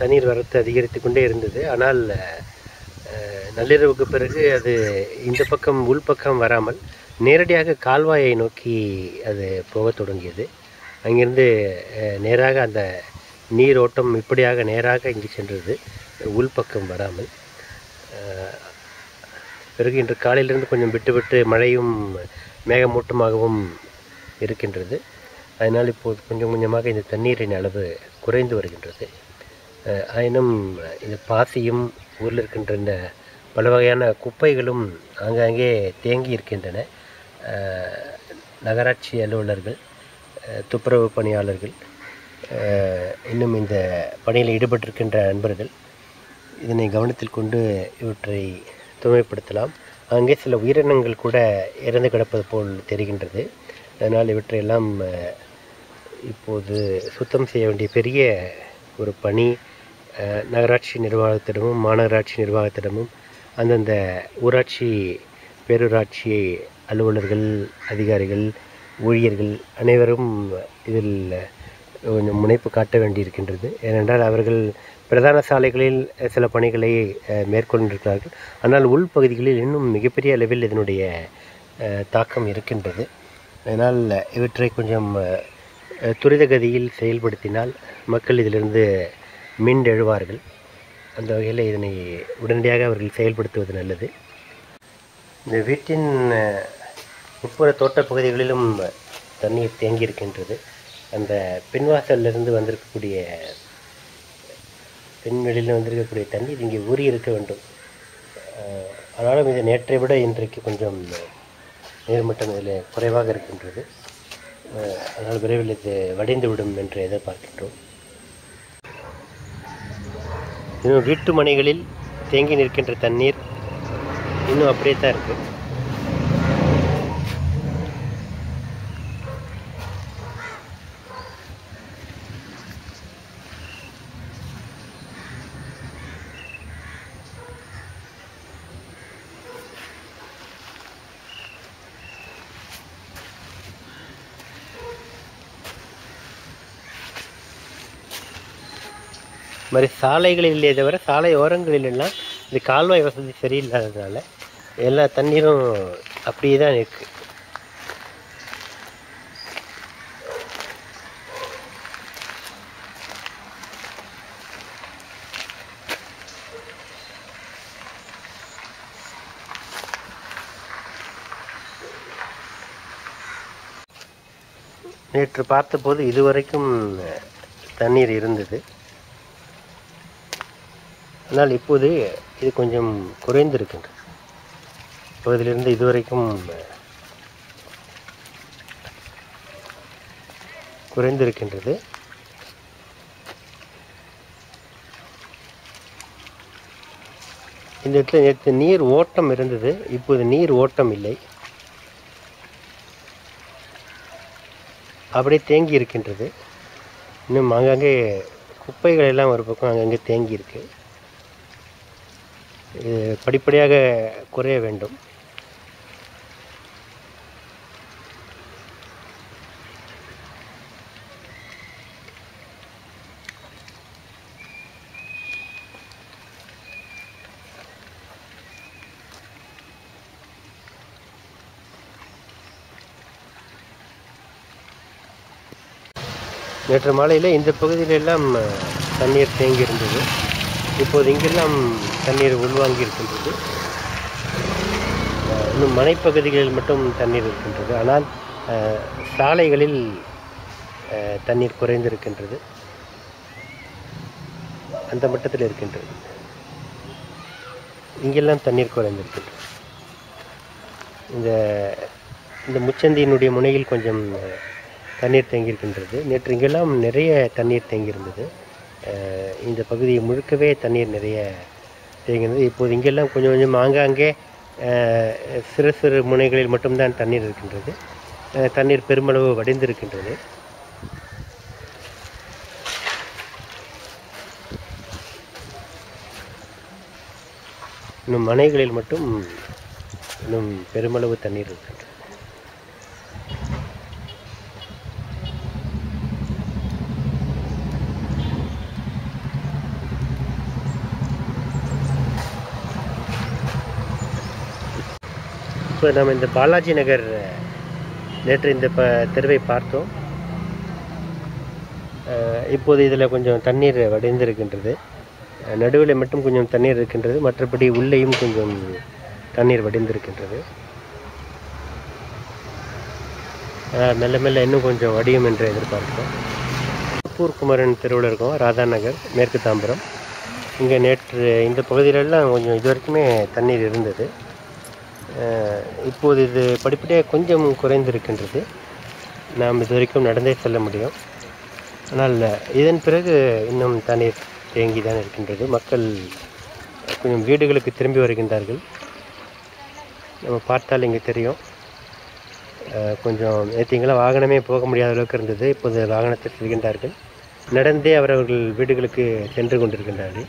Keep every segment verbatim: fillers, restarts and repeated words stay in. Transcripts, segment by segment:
தண்ணீர் வரத்து அதிகரித்து கொண்டே இருந்தது. ஆனால் நள்ளிரவுக்கு பிறகு அது இந்த பக்கம் உள்பக்கம் வராமல் நேரடியாக கால்வாயை நோக்கி அது போகத் தொடங்கியது. அங்கிருந்து நேராக அந்த நீர் ஓட்டம் இப்படியாக நேராக இங்கு சென்றது, உள்பக்கம் வராமல். பிறகு இன்று காலையிலிருந்து கொஞ்சம் விட்டு விட்டு மழையும் மேகமூட்டமாகவும் இருக்கின்றது. அதனால் இப்போது கொஞ்சம் கொஞ்சமாக இந்த தண்ணீரின் அளவு குறைந்து வருகின்றது. ஆயினும் இந்த பாசியும் ஊரில் இருக்கின்ற இந்த பல வகையான குப்பைகளும் ஆங்காங்கே தேங்கி இருக்கின்றன. நகராட்சி அலுவலர்கள், துப்புரவு பணியாளர்கள், இன்னும் இந்த பணியில் ஈடுபட்டிருக்கின்ற நண்பர்கள் இதனை கவனத்தில் கொண்டு இவற்றை தூய்மைப்படுத்தலாம். அங்கே சில உயிரினங்கள் கூட இறந்து கிடப்பது போல் தெரிகின்றது. அதனால் இவற்றையெல்லாம் இப்போது சுத்தம் செய்ய வேண்டிய பெரிய ஒரு பணி நகராட்சி நிர்வாகத்திடமும் மாநகராட்சி நிர்வாகத்திடமும் அந்தந்த ஊராட்சி பேரூராட்சி அலுவலர்கள், அதிகாரிகள், ஊழியர்கள் அனைவரும் இதில் கொஞ்சம் முனைப்பு காட்ட வேண்டியிருக்கின்றது. ஏனென்றால் அவர்கள் பிரதான சாலைகளில் சில பணிகளை மேற்கொண்டிருக்கிறார்கள். ஆனால் உள்பகுதிகளில் இன்னும் மிகப்பெரிய அளவில் இதனுடைய தாக்கம் இருக்கின்றது. அதனால் இவற்றை கொஞ்சம் துரித கதியில் செயல்படுத்தினால் மக்கள் இதிலிருந்து மீண்டெழுவார்கள். அந்த வகையில் இதனை உடனடியாக அவர்கள் செயல்படுத்துவது நல்லது. இந்த வீட்டின் உட்புற தோட்டப்பகுதிகளிலும் தண்ணீர் தேங்கியிருக்கின்றது. அந்த பின்வாசலிலிருந்து வந்திருக்கக்கூடிய பின்வெளியில் வந்திருக்கக்கூடிய தண்ணீர் இங்கே ஊறி இருக்க வேண்டும். ஆனாலும் இது நேற்றை விட இன்றைக்கு கொஞ்சம் நீர்மட்டம் இதில் குறைவாக இருக்கின்றது. அதனால் விரைவில் இது வடிந்துவிடும் என்று எதிர்பார்க்கின்றோம். இன்னும் வீட்டு மனைகளில் தேங்கி நிற்கின்ற தண்ணீர் இன்னும் அப்படியே தான் இருக்குது. மாதிரி சாலைகளில் இல்லையே தவிர சாலை ஓரங்களிலெல்லாம் இந்த கால்வாய் வசதி சரியில்லாததுனால எல்லா தண்ணீரும் அப்படியே தான் இருக்குது. நேற்று பார்த்தபோது இதுவரைக்கும் தண்ணீர் இருந்தது. ஆனால் இப்போது இது கொஞ்சம் குறைந்திருக்கின்றது. இப்போதிலிருந்து இதுவரைக்கும் குறைந்திருக்கின்றது. இந்த இடத்துல நேற்று நீர் ஓட்டம் இருந்தது, இப்போது நீர் ஓட்டம் இல்லை, அப்படியே தேங்கி இருக்கின்றது. இன்னும் ஆங்காங்கே குப்பைகள் எல்லாம் ஒரு பக்கம் அங்கங்கே தேங்கி இருக்கு. இது படிப்படியாக குறைய வேண்டும். நேற்று மாலையில் இந்த பகுதியிலெல்லாம் தண்ணீர் தேங்கி இருந்தது. இப்போது இங்கெல்லாம் தண்ணீர் உள்வாங்கி இருக்கின்றது. இன்னும் மனைப்பகுதிகளில் மட்டும் தண்ணீர் இருக்கின்றது. ஆனால் சாலைகளில் தண்ணீர் குறைந்திருக்கின்றது, அந்த மட்டத்தில் இருக்கின்றது. இங்கெல்லாம் தண்ணீர் குறைந்திருக்கின்றது. இந்த இந்த முச்சந்தியினுடைய முனையில் கொஞ்சம் தண்ணீர் தேங்கியிருக்கின்றது. நேற்று இங்கெல்லாம் நிறைய தண்ணீர் தேங்கியிருந்தது. இந்த பகுதி முழுக்கவே தண்ணீர் நிறைய தேங்குது. இப்போது இங்கெல்லாம் கொஞ்சம் கொஞ்சம் ஆங்காங்கே சிறு சிறு முனைகளில் மட்டும்தான் தண்ணீர் இருக்கின்றது. தண்ணீர் பெருமளவு வடிந்திருக்கின்றது. இன்னும் மனைகளில் மட்டும் இன்னும் பெருமளவு தண்ணீர் இருக்கின்றது. இப்போ நம்ம இந்த பாலாஜி நகர் நேற்று இந்த ப தெருவை பார்த்தோம். இப்போது இதில் கொஞ்சம் தண்ணீர் வடிந்திருக்கின்றது. நடுவில் மட்டும் கொஞ்சம் தண்ணீர் இருக்கின்றது. மற்றபடி உள்ளேயும் கொஞ்சம் தண்ணீர் வடிந்திருக்கின்றது. மெல்ல மெல்ல இன்னும் கொஞ்சம் வடியும் என்று எதிர்பார்க்கிறோம். பூர்குமரன் தெருவில் இருக்கோம், ராதா நகர், மேற்கு தாம்பரம். இங்கே நேற்று இந்த பகுதியிலெல்லாம் கொஞ்சம் இது வரைக்குமே தண்ணீர் இருந்தது. இப்போது இது படிப்படியாக கொஞ்சம் குறைந்திருக்கின்றது. நாம் இது வரைக்கும் நடந்தே செல்ல முடியும். ஆனால் இதன் பிறகு இன்னும் தண்ணீர் தேங்கி தான் இருக்கின்றது. மக்கள் கொஞ்சம் வீடுகளுக்கு திரும்பி வருகின்றார்கள். நம்ம பார்த்தால் இங்கே தெரியும். கொஞ்சம் நேற்றுங்களாம் வாகனமே போக முடியாத அளவுக்கு இருந்தது. இப்போது வாகனத்தை செல்கின்றார்கள். நடந்தே அவரவர்கள் வீடுகளுக்கு சென்று கொண்டிருக்கின்றார்கள்.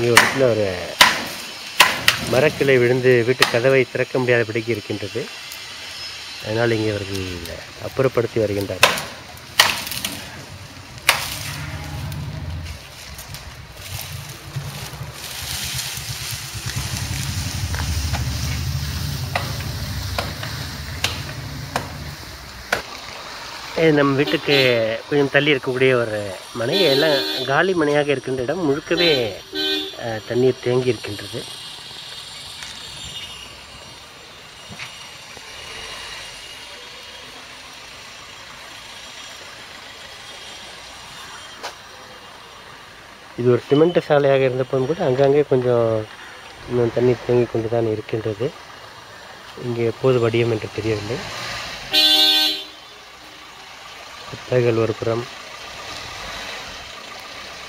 இங்கே ஒரு இடத்துல ஒரு மரக்கிளை விழுந்து வீட்டு கதவை திறக்க முடியாதபடிக்கு இருக்கின்றது. அதனால் இங்கே அவர்கள் அப்புறப்படுத்தி வருகின்றார்கள். நம் வீட்டுக்கு கொஞ்சம் தள்ளி இருக்கக்கூடிய ஒரு மனை, எல்லாம் காலி மனையாக இருக்கின்ற இடம் முழுக்கவே தண்ணீர் தேங்கி இருக்கின்றது. இது ஒரு சிமெண்ட் சாலையாக இருந்தப்போதும் கூட அங்கங்கே கொஞ்சம் இன்னும் தண்ணீர் தேங்கி கொண்டு தான் இருக்கின்றது. இங்கே எப்போது வடியும் என்று தெரியவில்லை. குப்பைகள் ஒரு புறம்,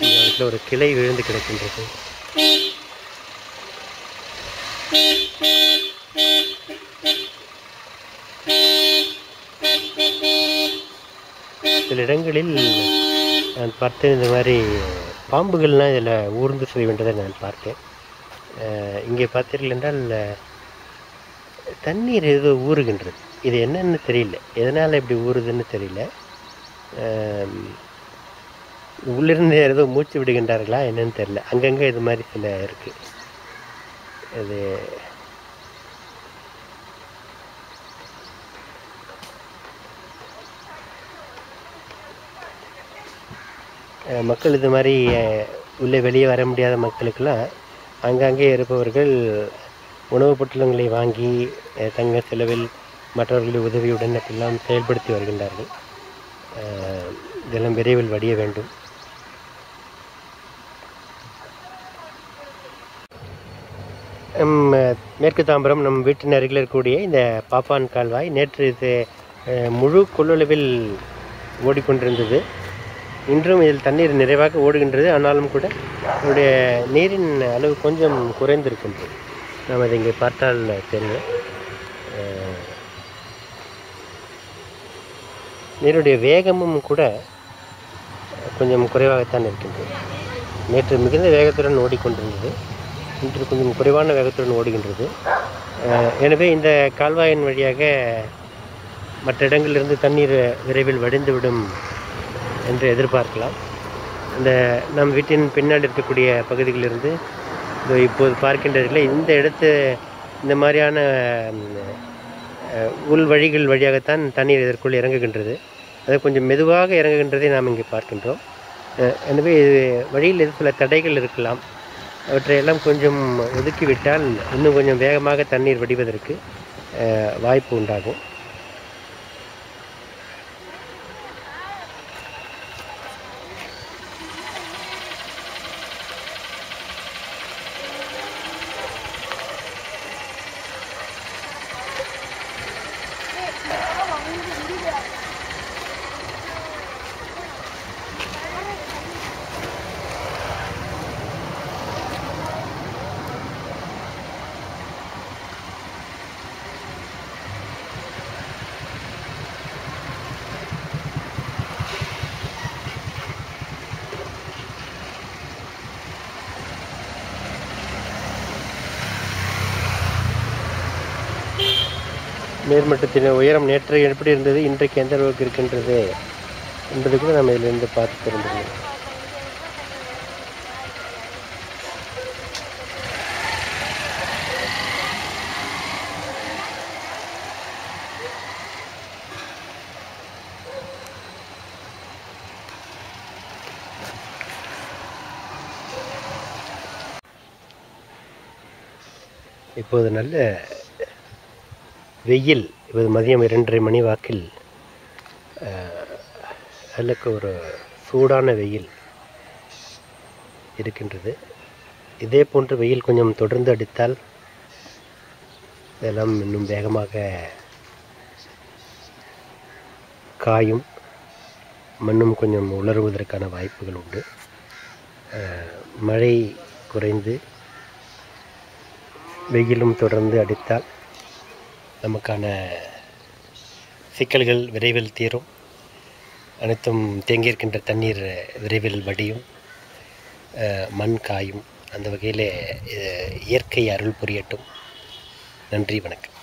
இந்த இடத்துல ஒரு கிளை விழுந்து கிடக்கின்றது. சில இடங்களில் நான் பார்த்தேன், இந்த மாதிரி பாம்புகள்லாம் இதில் ஊர்ந்து செய்வதை நான் பார்த்தேன். இங்கே பார்த்தீர்கள் என்றால் தண்ணீர் ஏதோ ஊறுகின்றது. இது என்னன்னு தெரியல, எதனால் இப்படி ஊறுதுன்னு தெரியல. உள்ளிருந்து ஏதோ மூச்சு விடுகின்றார்களா என்னன்னு தெரியல. அங்கங்கே இது மாதிரி சில இருக்குது. இது மக்கள் இது மாதிரி உள்ளே வெளியே வர முடியாத மக்களுக்கெல்லாம் அங்கங்கே இருப்பவர்கள் உணவுப் பொட்டலங்களை வாங்கி தங்க செலவில் மற்றவர்களின் உதவியுடன் எல்லாம் செயல்படுத்தி வருகின்றார்கள். இதெல்லாம் விரைவில் வடிய வேண்டும். நம் மேற்கு தாம்பரம் நம் வீட்டின் அருகில் இருக்கக்கூடிய இந்த பாப்பான் கால்வாய் நேற்று இது முழு கொள்ளளவில் ஓடிக்கொண்டிருந்தது. இன்றும் இதில் தண்ணீர் நிறைவாக ஓடுகின்றது. ஆனாலும் கூட இதனுடைய நீரின் அளவு கொஞ்சம் குறைந்திருக்கின்றது. நாம் அதை இங்கே பார்த்தால் தெரியும். நீருடைய வேகமும் கூட கொஞ்சம் குறைவாகத்தான் இருக்கின்றது. நேற்று மிகுந்த வேகத்துடன் ஓடிக்கொண்டிருந்தது. இன்று கொஞ்சம் குறைவான வேகத்துடன் ஓடுகின்றது. எனவே இந்த கால்வாயின் வழியாக மற்ற இடங்களிலிருந்து தண்ணீர் விரைவில் வடிந்துவிடும் என்று எதிர்பார்க்கலாம். இந்த நம் வீட்டின் பின்னாடி இருக்கக்கூடிய பகுதிகளிலிருந்து இப்போது பார்க்கின்றதில்லை. இந்த இடத்து இந்த மாதிரியான உள் வழிகள் வழியாகத்தான் தண்ணீர் இதற்குள் இறங்குகின்றது. அது கொஞ்சம் மெதுவாக இறங்குகின்றதை நாம் இங்கே பார்க்கின்றோம். எனவே இது வழியில் இது சில தடைகள் இருக்கலாம். அவற்றையெல்லாம் கொஞ்சம் ஒதுக்கிவிட்டால் இன்னும் கொஞ்சம் வேகமாக தண்ணீர் வடிவதற்கு வாய்ப்பு உண்டாகும். மேல்மட்டத்தின் உயரம் நேற்று எப்படி இருந்தது, இன்றைக்கு எந்த அளவுக்கு இருக்கின்றது என்பது கூட நம்ம இதிலிருந்து பார்த்து தெரிஞ்சுக்கணும். இப்போது நல்ல வெயில், இப்போது மதியம் இரண்டரை மணி வாக்கில் நல்லக்கு ஒரு சூடான வெயில் இருக்கின்றது. இதே போன்று வெயில் கொஞ்சம் தொடர்ந்து அடித்தால் இதெல்லாம் இன்னும் வேகமாக காயும், மண்ணும் கொஞ்சம் உலருவதற்கான வாய்ப்புகள் உண்டு. மழை குறைந்து வெயிலும் தொடர்ந்து அடித்தால் நமக்கான சிக்கல்கள் விரைவில் தீரும், அனைத்தும் தேங்கியிருக்கின்ற தண்ணீர் விரைவில் வடியும், மண் காயும். அந்த வகையில் இயற்கை அருள் புரியட்டும். நன்றி, வணக்கம்.